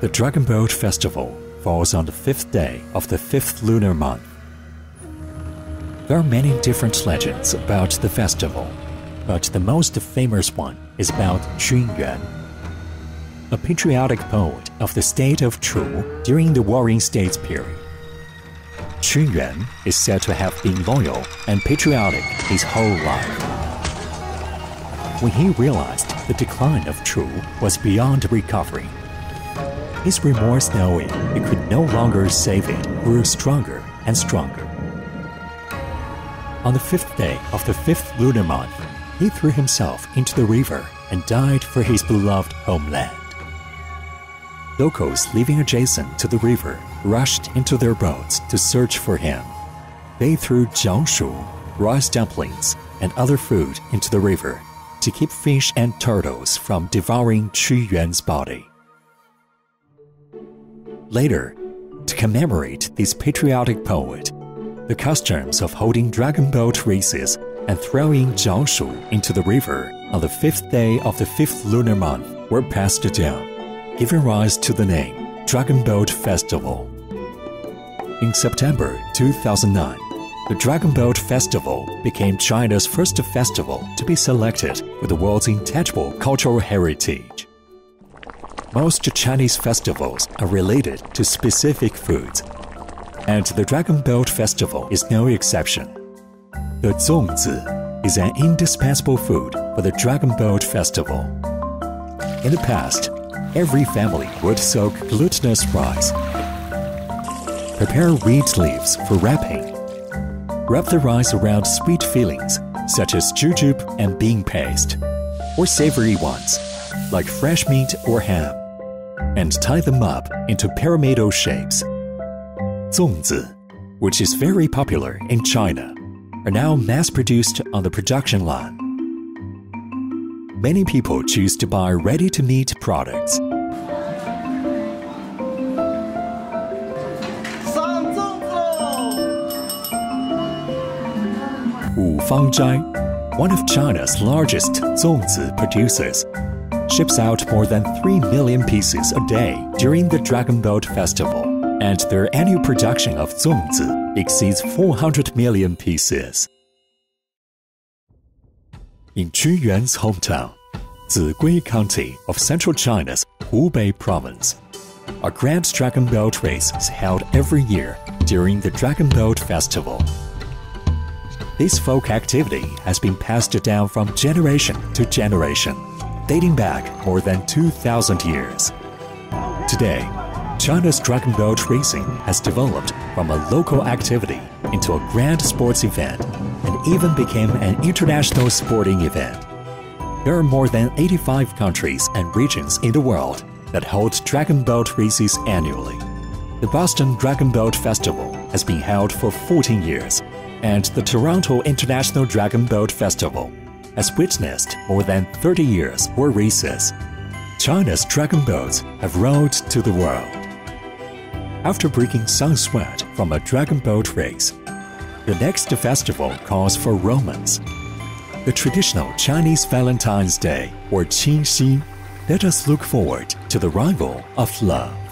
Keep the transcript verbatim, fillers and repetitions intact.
The Dragon Boat Festival falls on the fifth day of the fifth lunar month. There are many different legends about the festival, but the most famous one is about Qu Yuan, a patriotic poet of the state of Chu during the Warring States period. Qu Yuan is said to have been loyal and patriotic his whole life. When he realized the decline of Chu was beyond recovery, his remorse, knowing it could no longer save it, grew stronger and stronger. On the fifth day of the fifth lunar month, he threw himself into the river and died for his beloved homeland. Locals living adjacent to the river rushed into their boats to search for him. They threw jiangshu, rice dumplings, and other food into the river to keep fish and turtles from devouring Qu Yuan's body. Later, to commemorate this patriotic poet, the customs of holding dragon boat races and throwing jiangshu into the river on the fifth day of the fifth lunar month were passed down, giving rise to the name Dragon Boat Festival. In September two thousand nine, the Dragon Boat Festival became China's first festival to be selected with the world's intangible cultural heritage. Most Chinese festivals are related to specific foods, and the Dragon Boat Festival is no exception. The zongzi is an indispensable food for the Dragon Boat Festival. In the past, every family would soak glutinous rice, prepare reed leaves for wrapping, wrap the rice around sweet fillings such as jujube and bean paste, or savory ones like fresh meat or ham, and tie them up into pyramidal shapes. Zongzi, which is very popular in China, are now mass-produced on the production line. Many people choose to buy ready-to-eat products. Wu Fangzhai, one of China's largest zongzi producers, ships out more than three million pieces a day during the Dragon Boat Festival, and their annual production of zongzi exceeds four hundred million pieces. In Qu Yuan's hometown, Zigui County of central China's Hubei province, a grand dragon boat race is held every year during the Dragon Boat Festival. This folk activity has been passed down from generation to generation, dating back more than two thousand years. Today, China's dragon boat racing has developed from a local activity into a grand sports event and even became an international sporting event. There are more than eighty-five countries and regions in the world that hold dragon boat races annually. The Boston Dragon Boat Festival has been held for fourteen years, and the Toronto International Dragon Boat Festival has witnessed more than thirty years or races. China's dragon boats have rolled to the world. After breaking some sweat from a dragon boat race, the next festival calls for romance. The traditional Chinese Valentine's Day, or Qingxi, let us look forward to the arrival of love.